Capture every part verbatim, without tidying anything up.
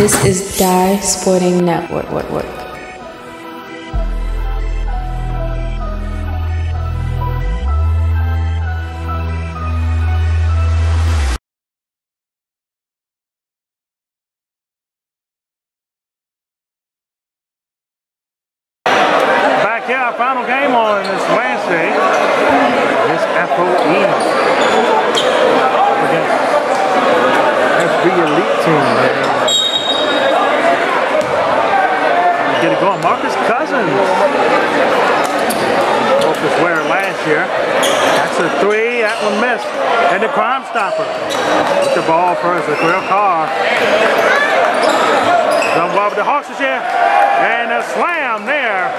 This is Dye Sporting Network. What, what, what? Final game on this Wednesday, this F O E against S B Elite team. Get it going, Marcus Cousins. Focus where last year. That's a three, that one missed. And the Crime Stopper with the ball first, a real car. Done well with the Hawks this year. And a slam there.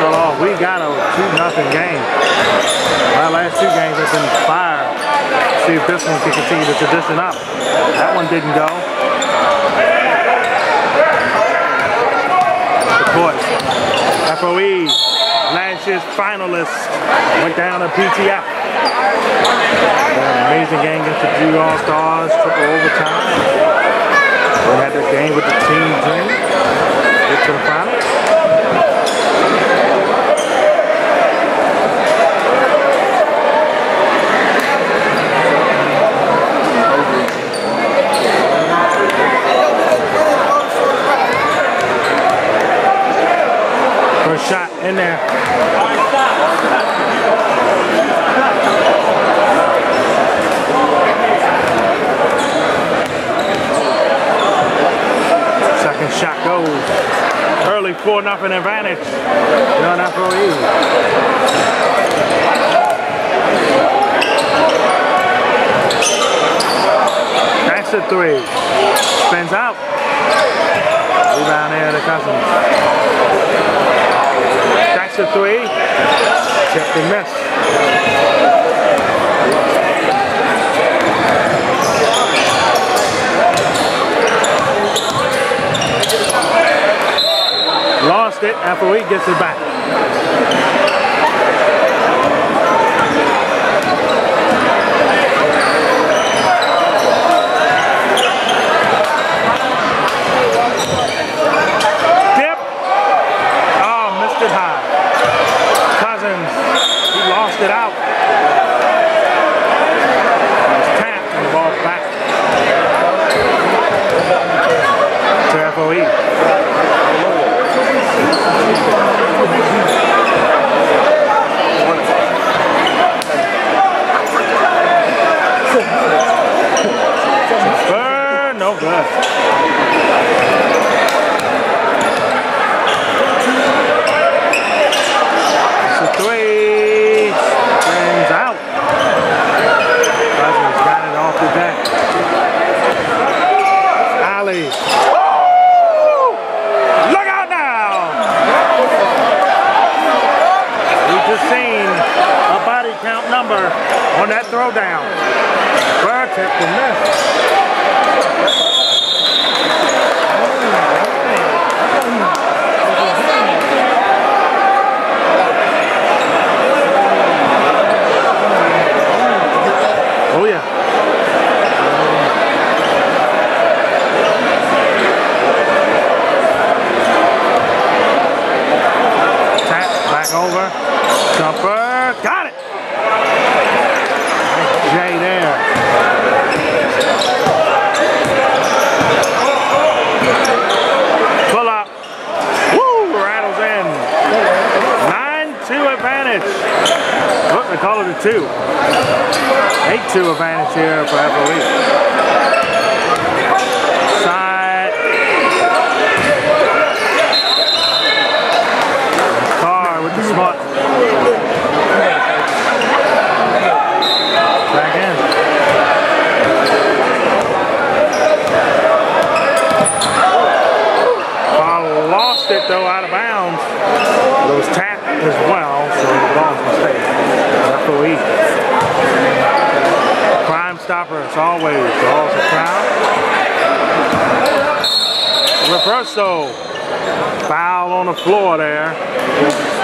So uh, we got a two nothing game. Our last two games have been fire. See if this one can continue the tradition up. That one didn't go. Of course, F O E, last year's finalists, went down to P T F. An amazing game against the G All-Stars, triple overtime. We had this game with the team dream. Get to the finals. First shot in there. Second shot goes. Early four nothing advantage. Not up for easy. That's a three. Spins out. Rebound there to Cousins. That's a three. Check the miss. Lost it. F O E gets it back. It out. He's tapped and the ball back to F O E. Burn, no good. It's a three. On that throw down. Burr tipped and missed. Oh yeah. Tap back over. Jumper. Got it. Jay there. Pull up. Woo! Rattles in. nine two advantage. Look, they call it a two. eight two advantage here for F O E. Side. Carr with the spot. It though out of bounds. It was tapped as well, so the ball's mistake. F O E. Crime Stopper, it's always balls a crowd. Reversal. Foul on the floor there.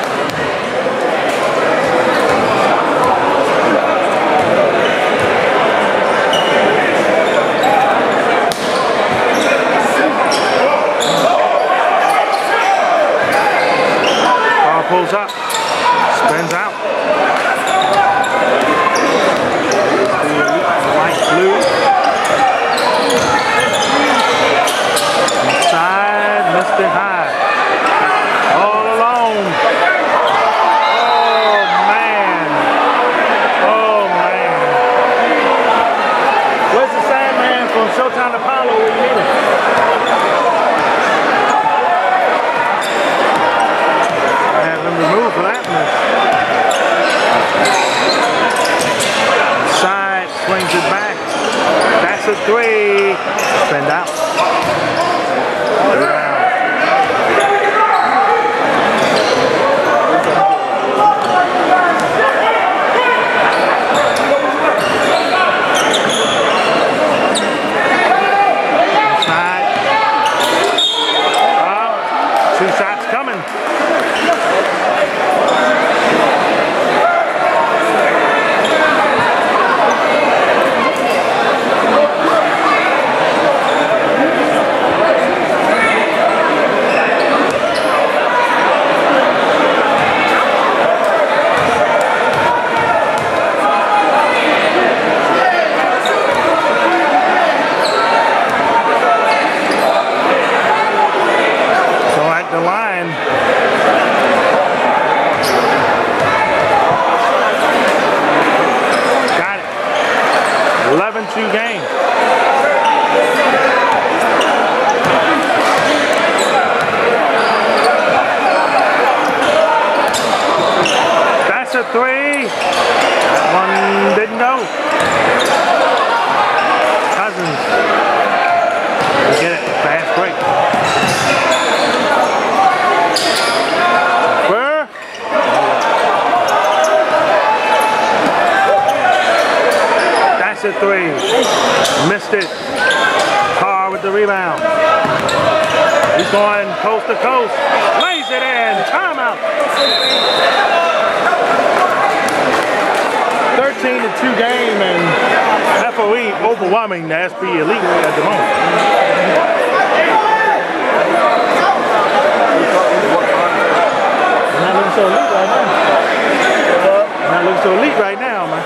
brings it back. That's a three. Send out. They're out. Three. Missed it. Carr with the rebound. He's going coast to coast. Lays it in. Timeout. thirteen to two game, and F O E overwhelming the S B Elite at the moment. Not looking so elite right now. Not looking so elite right now, man.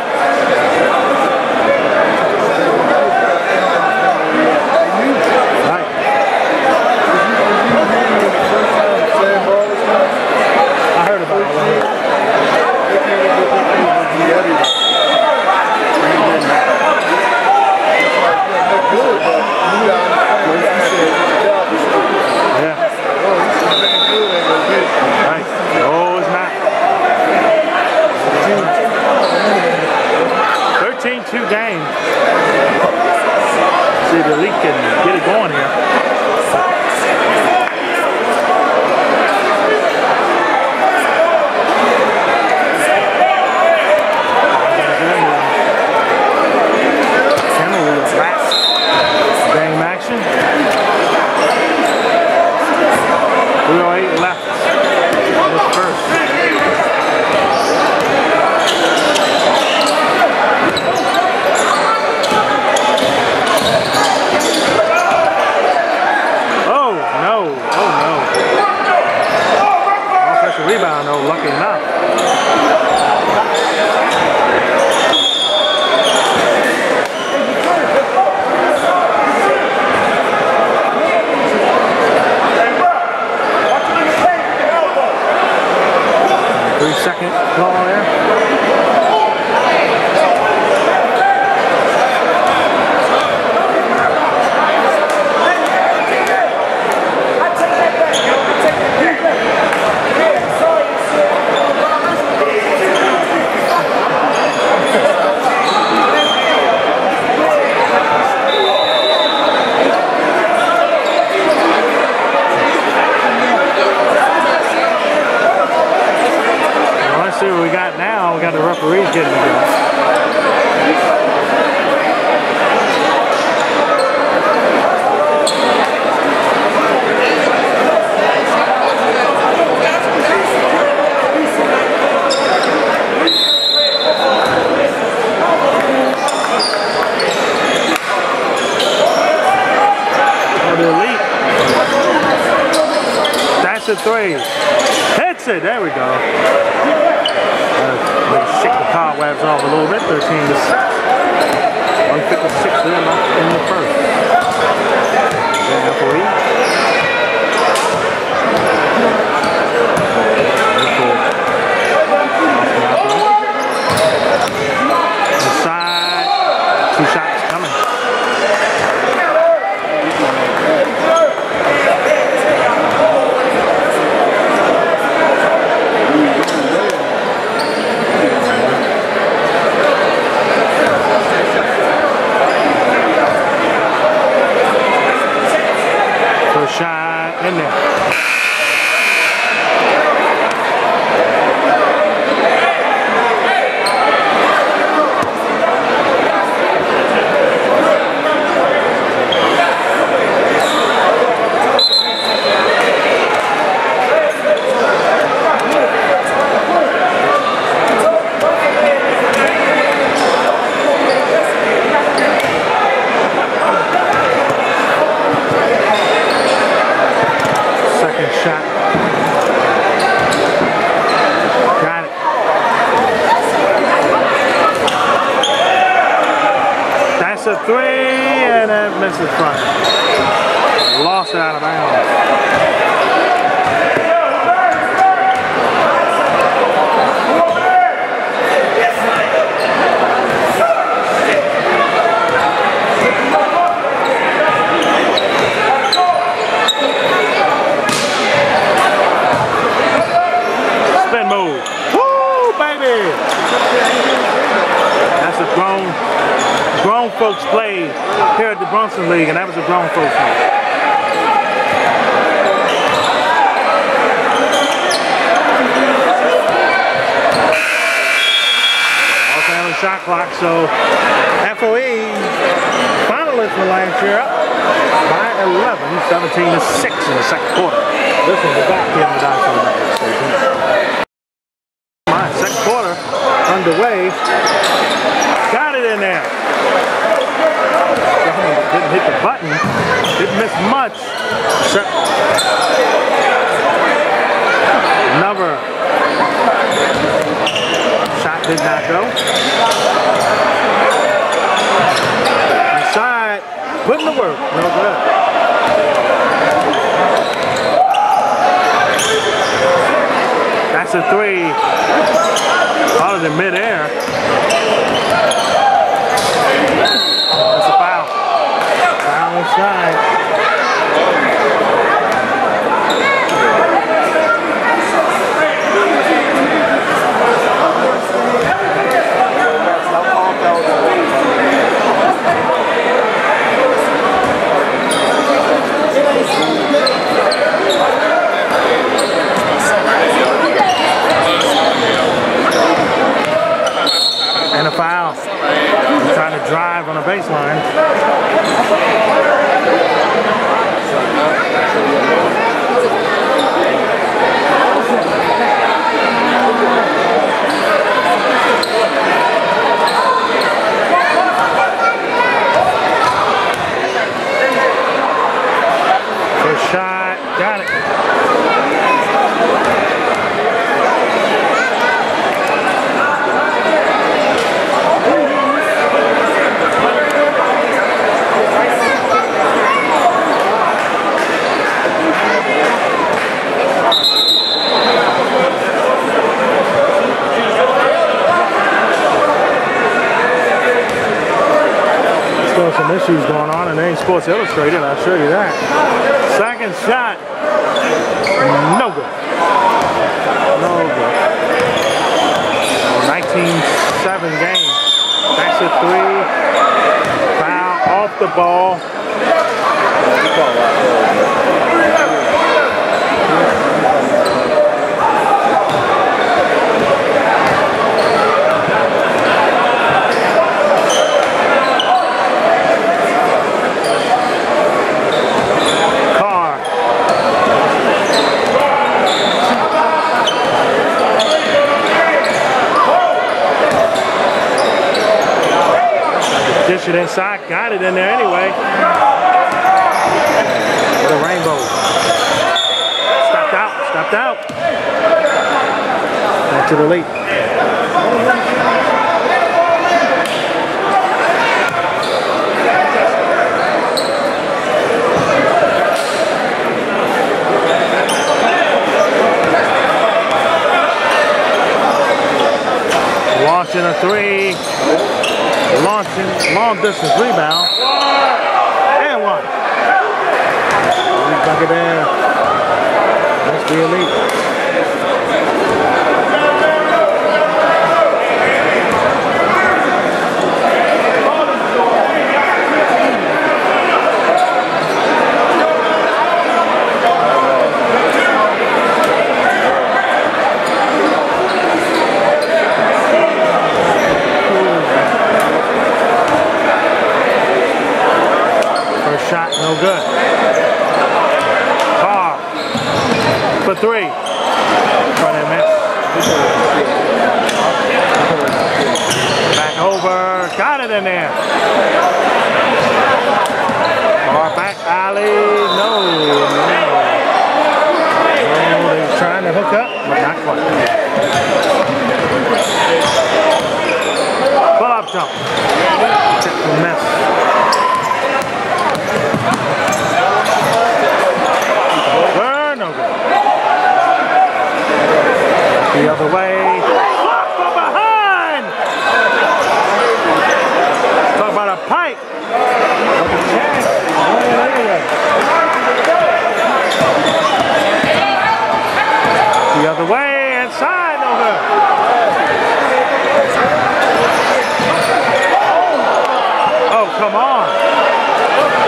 hits a three, and it misses front. Lost it out of bounds. Grown, grown folks play here at the Brunson League, and that was a grown folks league. Los Angeles shot clock, so F O E finalists for last year up by eleven, seventeen to six in the second quarter. This is the back end of the Dye Sporting Network. My second quarter underway. Got it in there. Didn't hit the button. Didn't miss much. Another shot did not go. Inside. Putting the work. No good. That's a three. Out of the midair. That's a foul. Foul inside. And a foul. Trying to drive on a baseline. First shot, got it. Some issues going on, and they ain't Sports Illustrated, I'll show you that. Second shot, no good. No good. nineteen seven game. That's a three. Foul off the ball. Dish it inside, got it in there anyway. What a rainbow. Stopped out, stopped out. Back to the lead. Launching a three. Launching, long distance rebound. And one. Back it in. That's the Elite. Shot, no good. Carr for three. Front end miss. Back over. Got it in there. Carr back alley. No. No. They were trying to hook up, but not quite. Pull up jump. Check the mess. come on.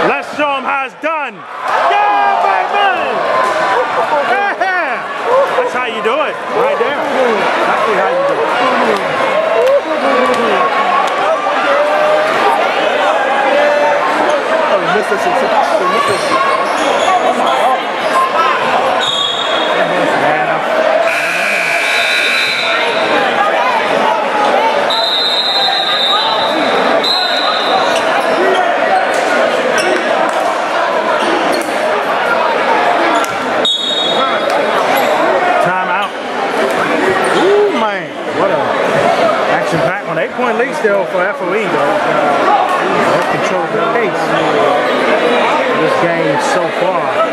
Let's show him how it's done. Yeah, baby! Yeah! That's how you do it, right there. That's how you do it. Oh, we missed this. We missed this. Eight-point lead still for F O E, though. They controlled the pace in this game so far.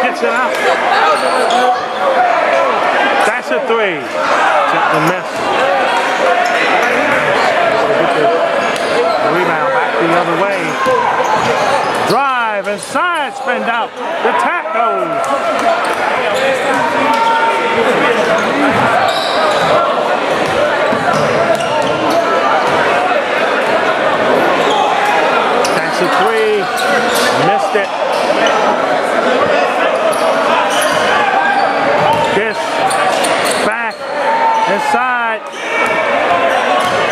Gets it out. That's a three. The miss. Rebound back the other way. Drive and side spin out. The tap goes. That's a three. Missed it. Inside,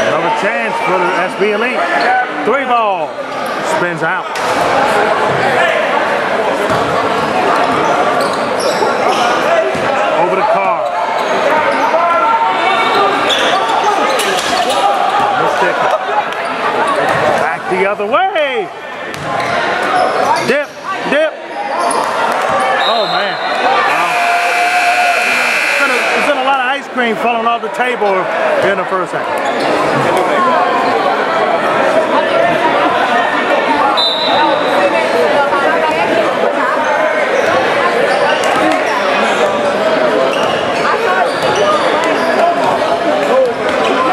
another chance for the S B Elite. Three ball, spins out. Over the car. Back the other way. Dip, dip. Oh man. Falling off the table in the first half.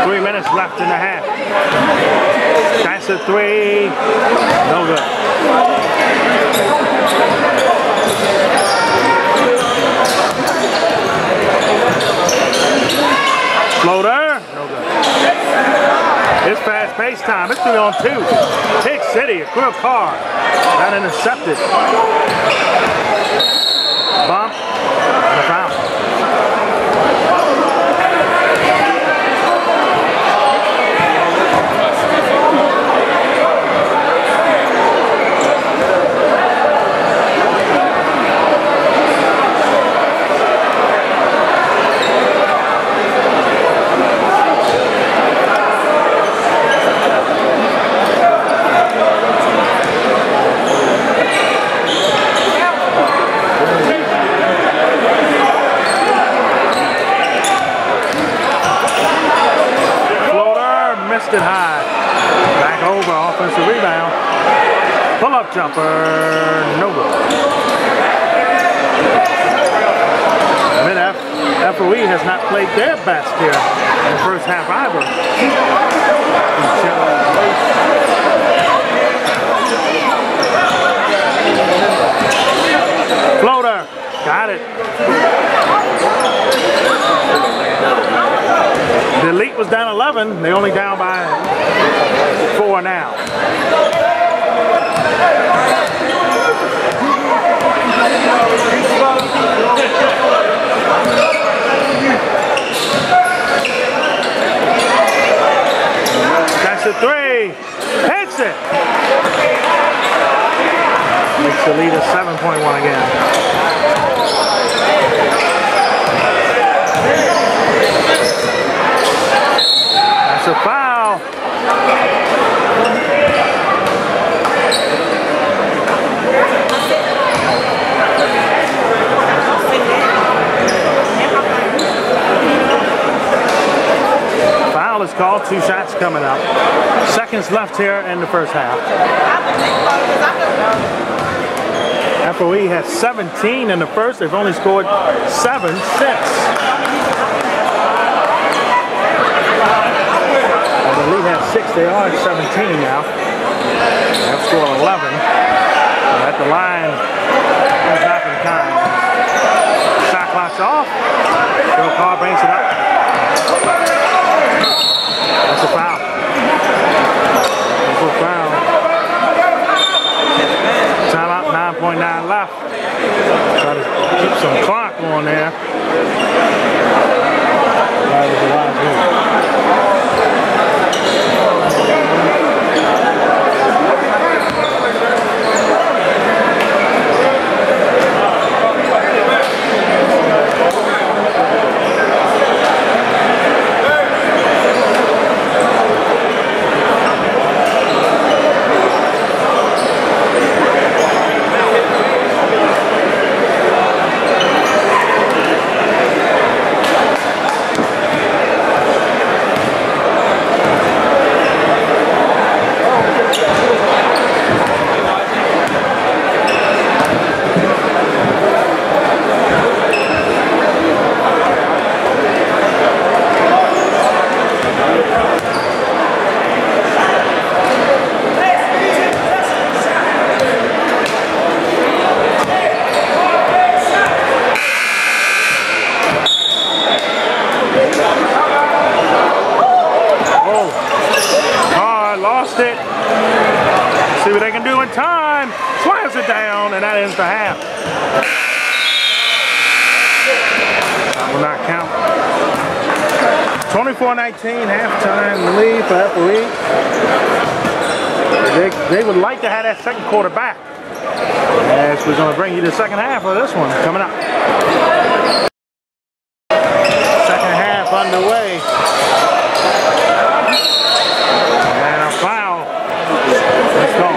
Three minutes left in the half. That's a three. No good. Floater, no good. It's fast-paced time. It's three on two. Pick City, a quick car. Not intercepted. Bump and a foul. High, back over, offensive rebound, pull-up jumper, no good. F O E has not played their best here in the first half either. Floater, got it. The Elite was down eleven, they're only down by four now. That's a three, hits it! Makes the lead a seven point one again. called. Two shots coming up. Seconds left here in the first half. F O E has seventeen in the first. They've only scored seven, six. And the lead has six. They are at seventeen now. They have scored eleven. And at the line, comes back in time. Shot clock's off. Joe Carr brings it up. That's a foul. That's a foul. Timeout, nine point nine left. Try to keep some clock on there. That is a wide move. twenty-four nineteen, halftime lead for F O E. They, they would like to have that second quarter back. As we're going to bring you the second half of this one coming up. Second half underway. And a foul. Let's go.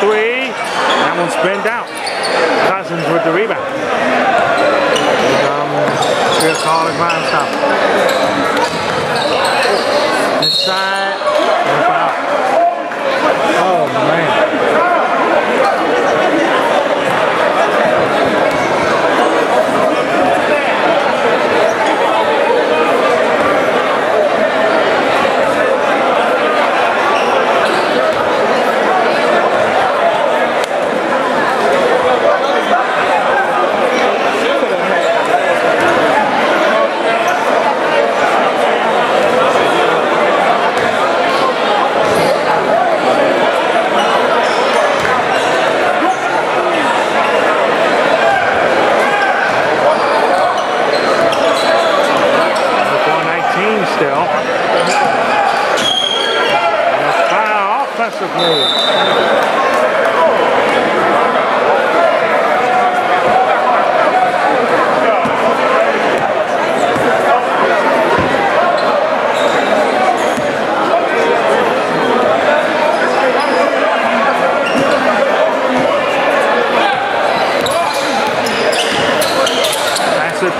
Three. That one's spinned out. Cousins with the rebound. Um, here's Hall and Grimes stop. Inside. And out. Oh man.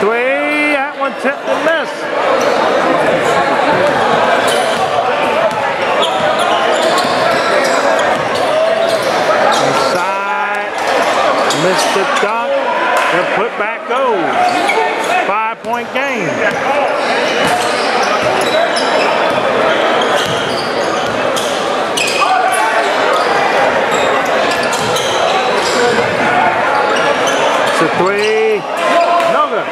Three, another.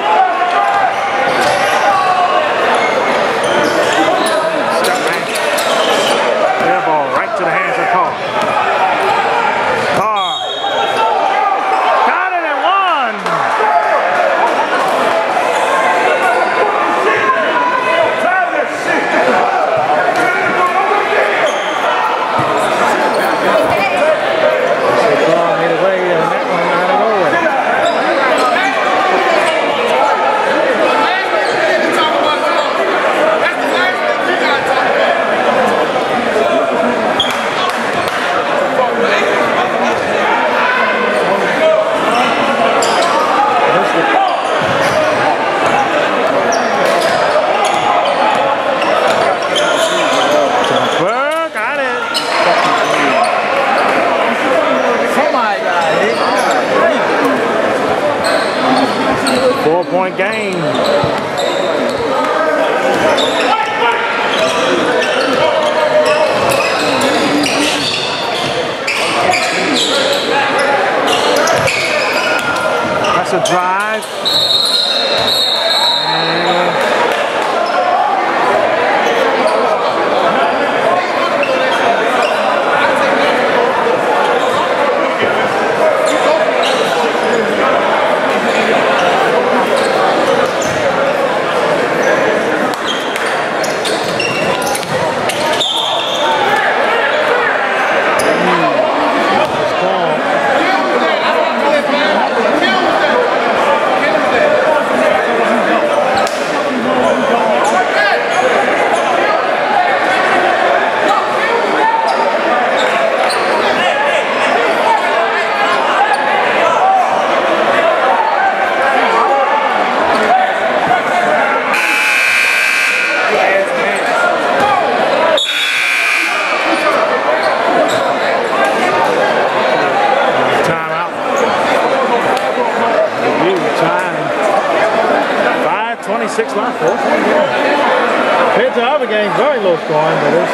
six left. Compared to other games, very low scoring, but it's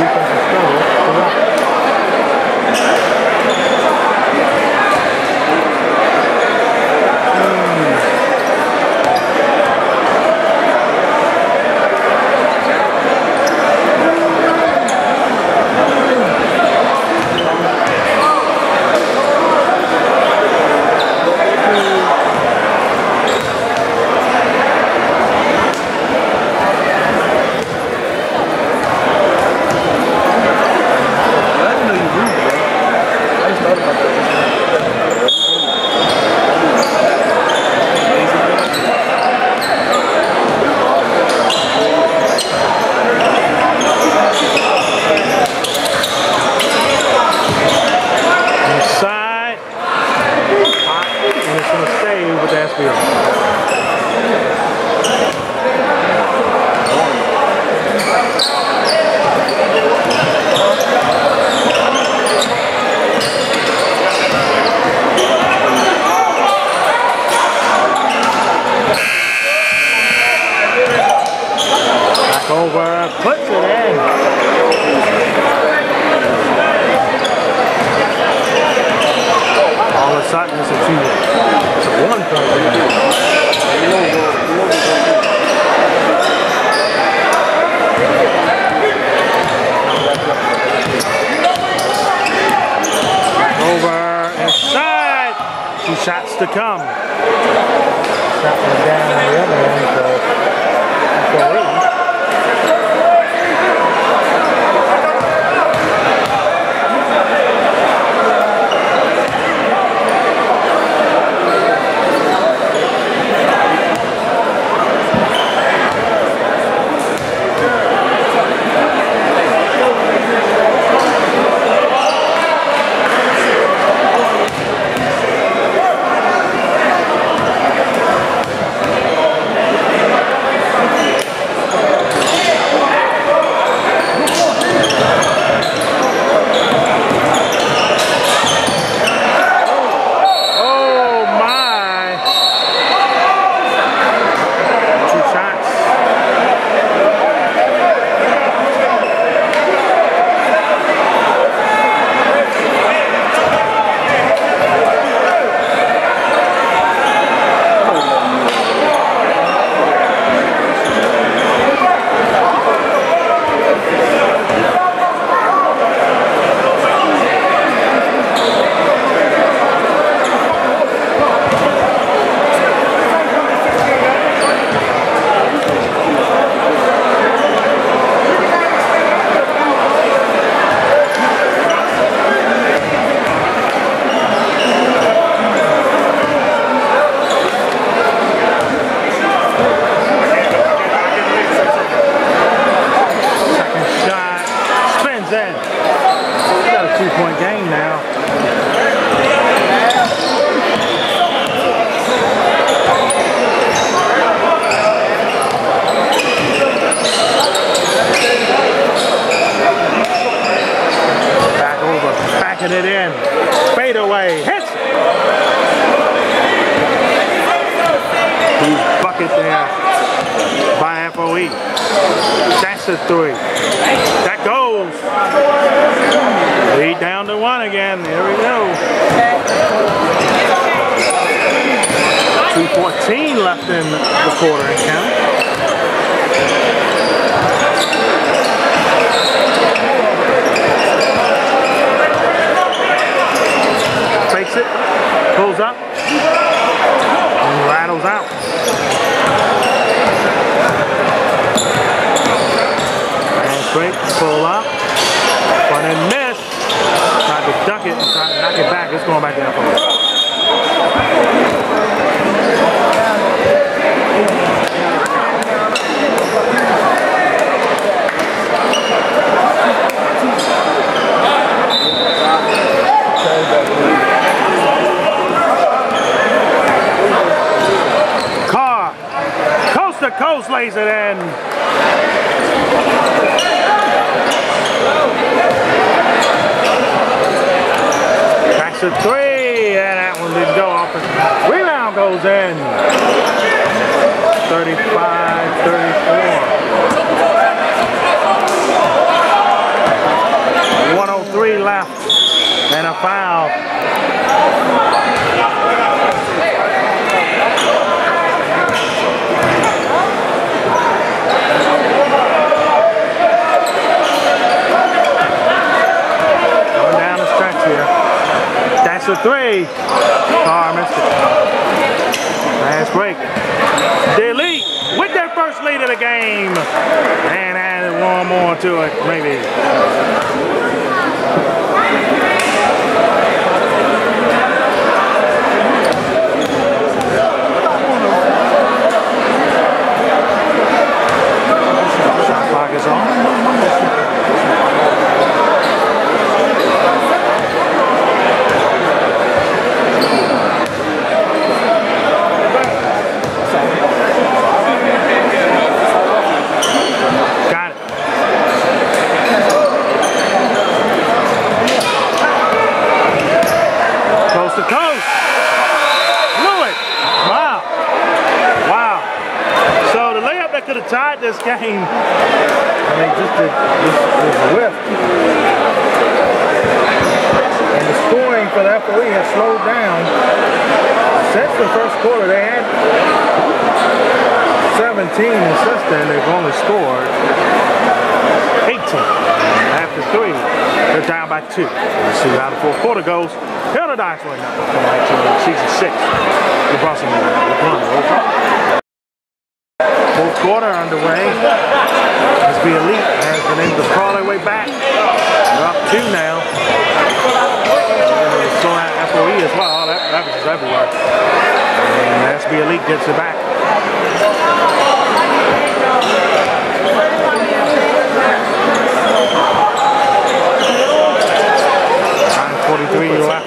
defensive struggle. Three. Yeah, that one didn't go off. Rebound goes in. thirty-five thirty-four. one oh three left. And a foul. Going down the stretch here. That's a three. Car missed it. Last break. The Elite with their first lead of the game. And added one more to it, maybe. Tied this game. I mean, just the, this, this whiff. And the scoring for the F O E has slowed down. Since the first quarter, they had seventeen assists, and they've only scored eighteen. After three, they're down by two. Let's see how the fourth quarter goes. Here the Dye Sporting Network from nineteen eighty, season six. The Brunson League. Fourth quarter underway. S B Elite has been able to crawl their way back. They're up two now. They're still at F O E as well. That, that was just everywhere. And S B Elite gets it back. nine forty-three left.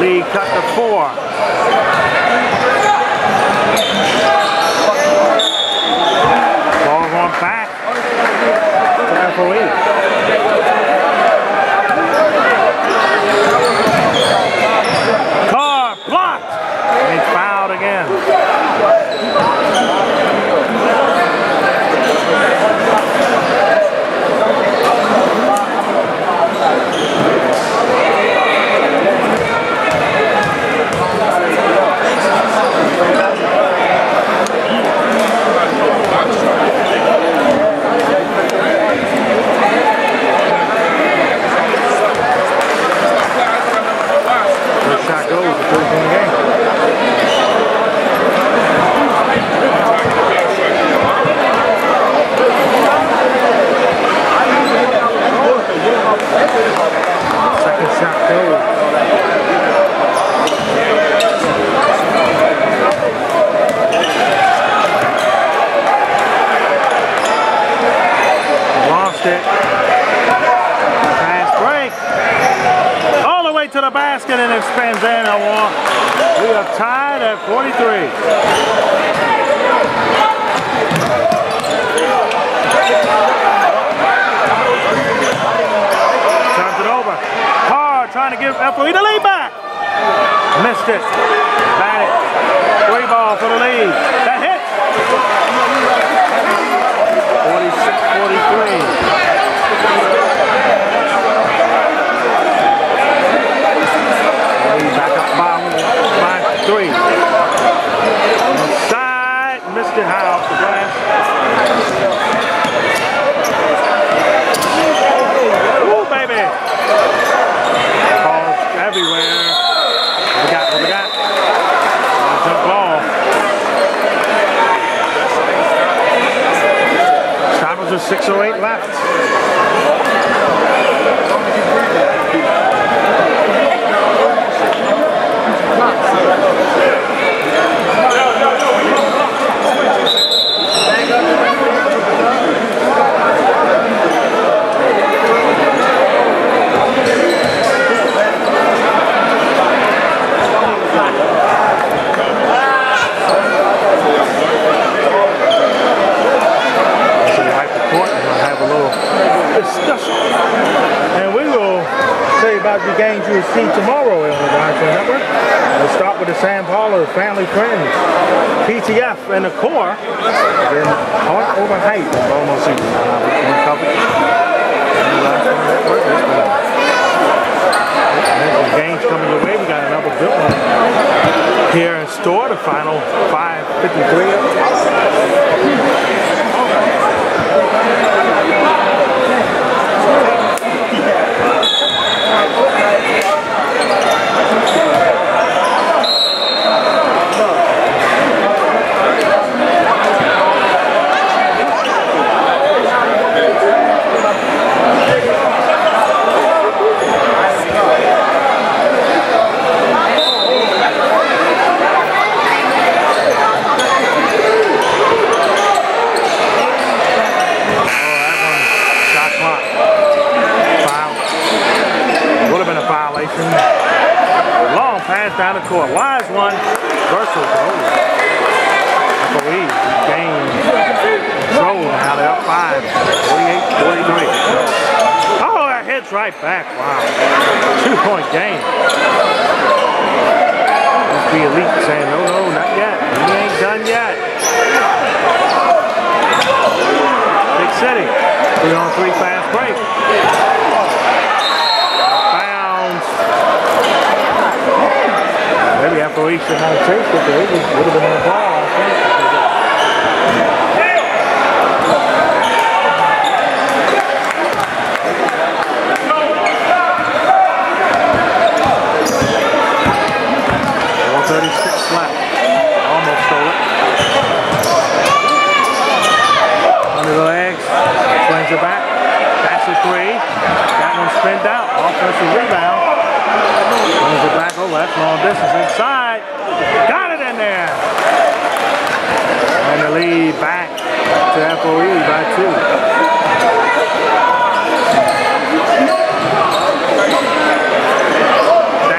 League cut to four. Ball's on back to F O E.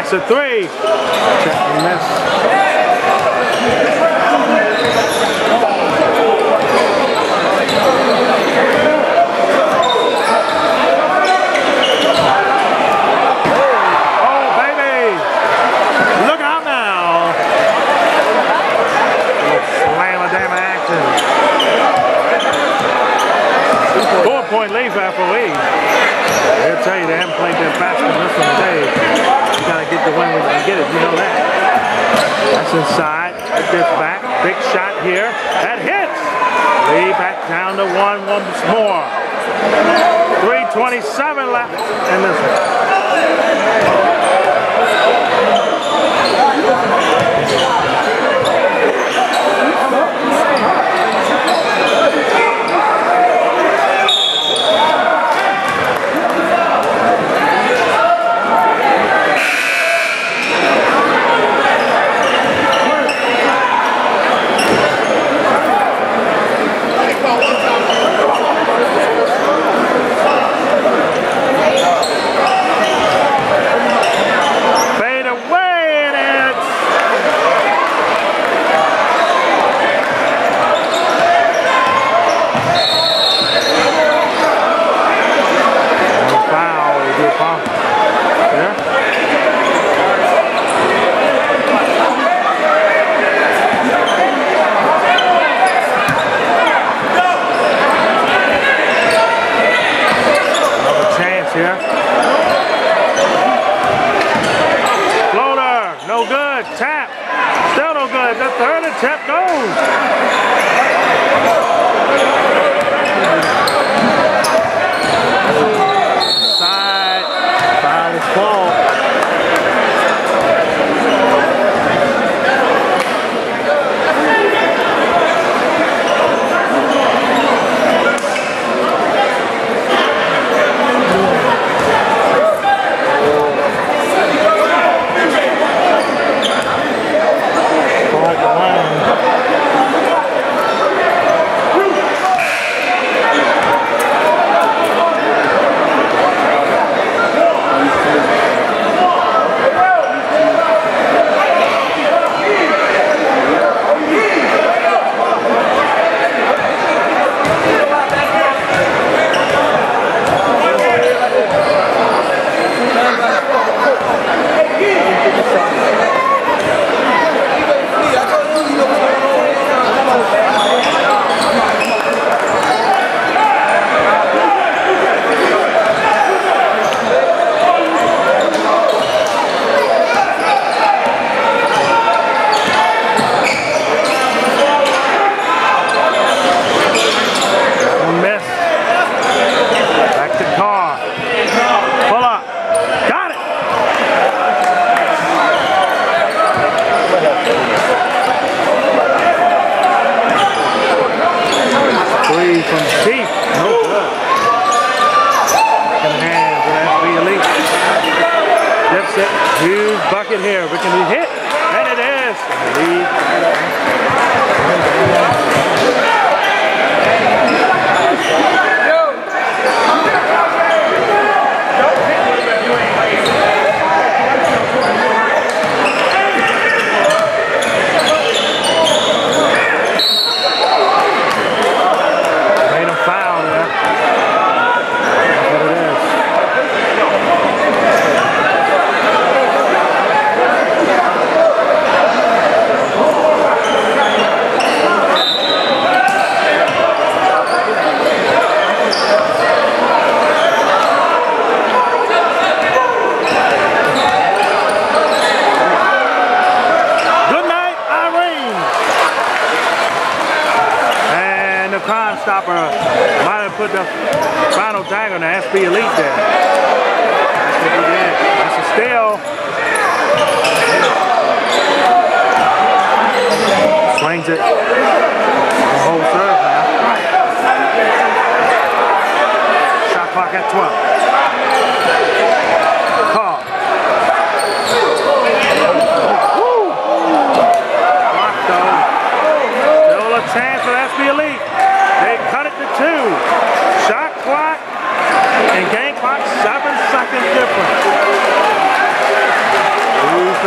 It's a three. Check and miss. Oh, baby. Look out now. Slam-a-damn action. Four-point lead for F O E. I'll tell you, they haven't played their basketball this one today. You gotta get the win when you can get it, you know that. That's inside, that's this back, big shot here. That hits! Lee back down to one, once more. three twenty-seven left in this one.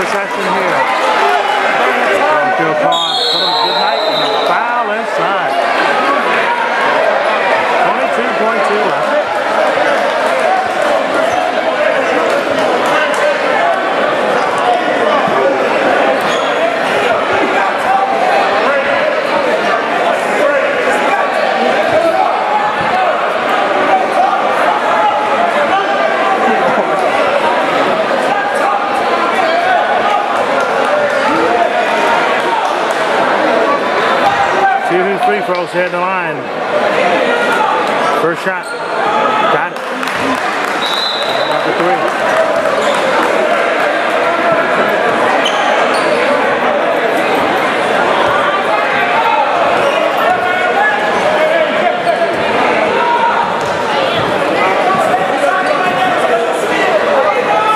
possession here. Comes to a pawn. Good night and a foul inside. twenty-two point two left. Free throws hit the line. First shot. Got it. Number three.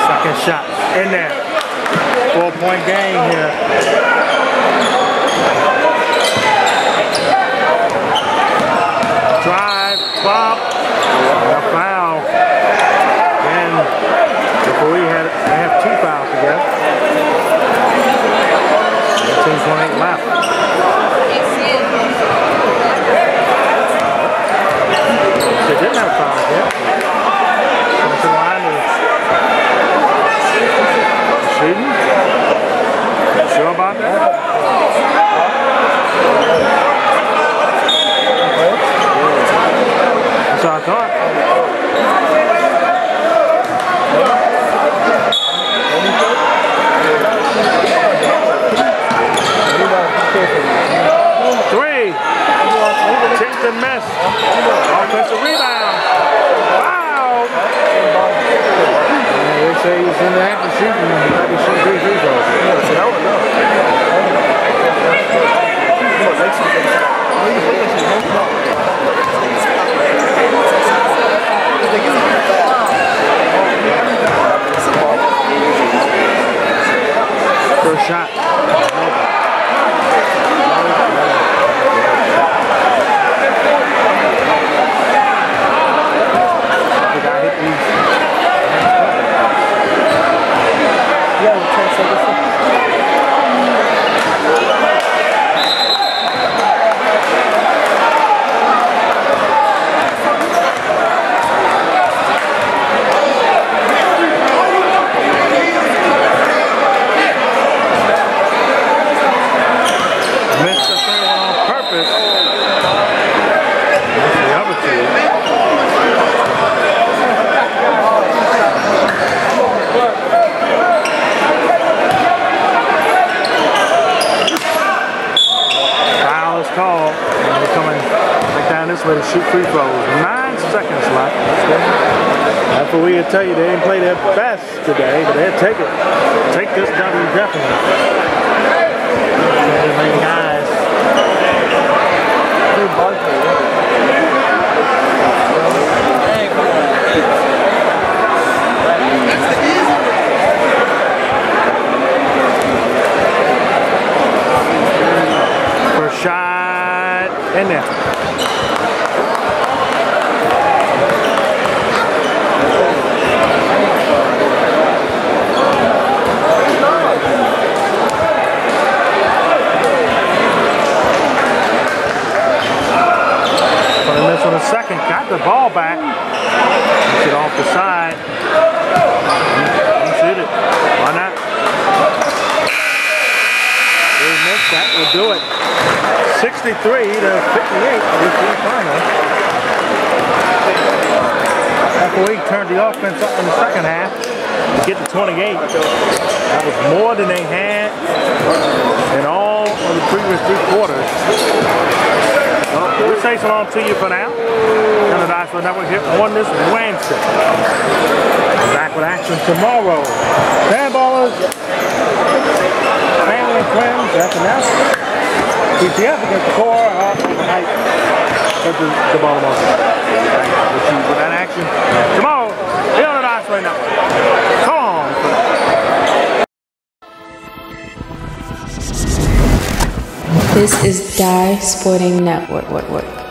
Second shot. In there. Four point game here. Drive, bump, a foul, and before we had, they have two fouls to go. eighteen twenty-eight left. They didn't have fouls yet. That's the line is shooting. You sure about that? I thought. Three. Tipped and missed. Offensive rebound. Wow. They say he's in the act of shooting. He might be shooting three free throws. That would go. First shot. The guy hit these. Yeah, we'll try to say this one. Way to shoot free throws. Nine seconds left. That's what we would tell you. They didn't play their best today, but they'll take it. Take this W definitely. Hey, guys. First shot in there. On the second, got the ball back, gets it off the side, and shoot it, why not? We missed that, we'll do it. sixty-three to fifty-eight is the final. F O E turned the offense up in the second half to get to twenty-eight. That was more than they had in all of the previous three quarters. Well, we'll say so long to you for now. And the Dye Sporting Network here on this Wednesday. We're back with action tomorrow. Sandballers, family and friends, that's enough. P T F against the core of the night. That's the ball on. We'll see you with that action tomorrow. Here on the Dye Sporting Network. Come on. This is Dye Sporting Network.